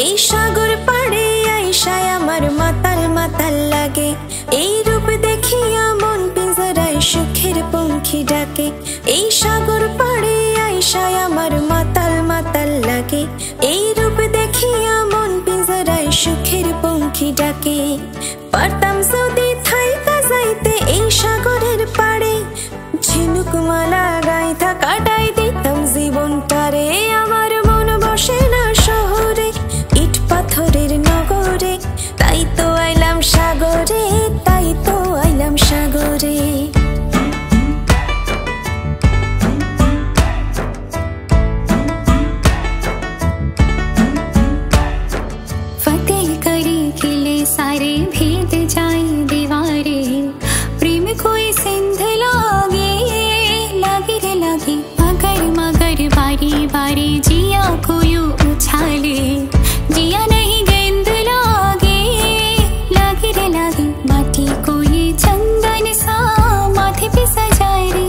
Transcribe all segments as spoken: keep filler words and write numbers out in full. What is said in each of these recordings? এই সাগর পাড়ে আইসায় আমার মাতাল মাতাল লাগে, এই রূপ দেখিয়া মন পিঞ্জরায় সুখের পঙ্খী ডাকে। এই সাগর পাড়ে আইসায় আমার মাতাল মাতাল লাগে, এই রূপ দেখিয়া মন পিঞ্জরায় সুখের পঙ্খী ডাকে। পারতাম যদি থাইকা যাইতে এই সাগরের পাড়ে, ঝিনুক মালা গাইথা কাটাই দিতাম জীবনটারে। আমার মন বসে না শহরে, ইট পাথরের নগরে, তাই তো আইলাম সাগরে, তাই তো আইলাম সাগরে। फतेह करे खिले सारे भेद जाए दीवारे, प्रेम कोई सिंध लागे लागे रे लागे, मगर मगर बारी बारी जिया को यू उछाले, जिया नहीं गेंद लागे लागे रे लागे, माटी को ये चंदन सा माथे पे सजाए रे,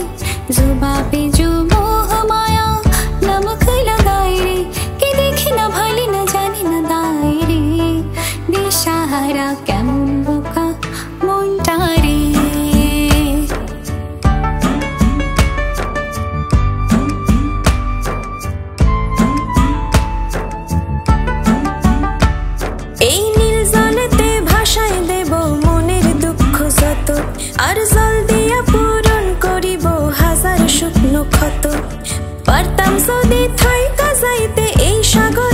जुबा पे जो मोह माया नमक लगाए रे, के देखे न भले न जाने न दाए रे, दिशाहारा केमन बोका मोंटा रे। এই নীল জলেতে ভাসায় দেব মনের দুঃখ যত, আর জল দিয়া পূরণ করিব হাজার শুকনো ক্ষত। পারতাম যদি থাইকা যাইতে এই সাগর